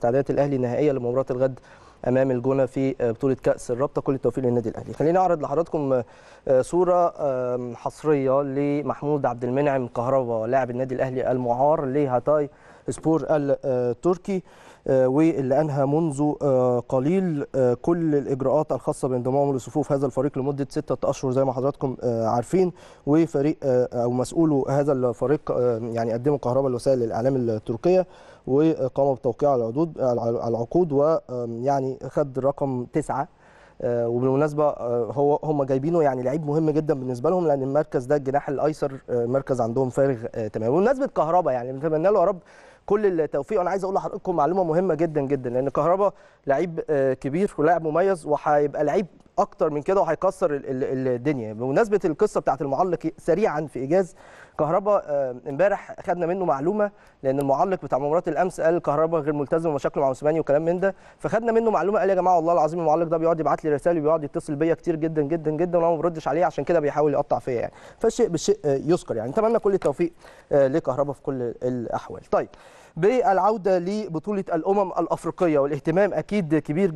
تعادلات الاهلي النهائيه لمباراه الغد امام الجونه في بطوله كاس الرابطه. كل التوفيق للنادي الاهلي. خليني اعرض لحضراتكم صوره حصريه لمحمود عبد المنعم كهربا لاعب النادي الاهلي المعار لهاتاي سبور التركي، واللي انهى منذ قليل كل الاجراءات الخاصه بانضمامه لصفوف هذا الفريق لمده 6 اشهر زي ما حضراتكم عارفين. وفريق او مسؤوله هذا الفريق يعني قدموا كهربا لوسائل الاعلام التركيه وقام بتوقيع العقود، ويعني خد رقم 9. وبالمناسبه هم جايبينه يعني لعيب مهم جدا بالنسبه لهم، لان المركز ده الجناح الايسر مركز عندهم فارغ تماما. وبمناسبه كهربا يعني بنتمنى له يا رب كل التوفيق. انا عايز اقول لحضراتكم معلومه مهمه جدا جدا، لان كهربا لعيب كبير ولاعب مميز وهيبقى لعيب اكتر من كده وهيكسر الدنيا. بمناسبه القصه بتاعه المعلق سريعا في ايجاز كهربا، امبارح خدنا منه معلومه، لان المعلق بتاع مباراه الامس قال كهربا غير ملتزم ومشاكله مع عثماني وكلام من ده، فخدنا منه معلومه قال يا جماعه والله العظيم المعلق ده بيقعد يبعت لي رسائل وبيقعد يتصل بيا كتير جدا جدا جدا وانا ما بردش عليه، عشان كده بيحاول يقطع فيا يعني. فالشيء بالشيء يذكر يعني. اتمنى كل التوفيق لكهربا في كل الاحوال. طيب، بالعوده لبطوله الامم الافريقيه والاهتمام اكيد كبير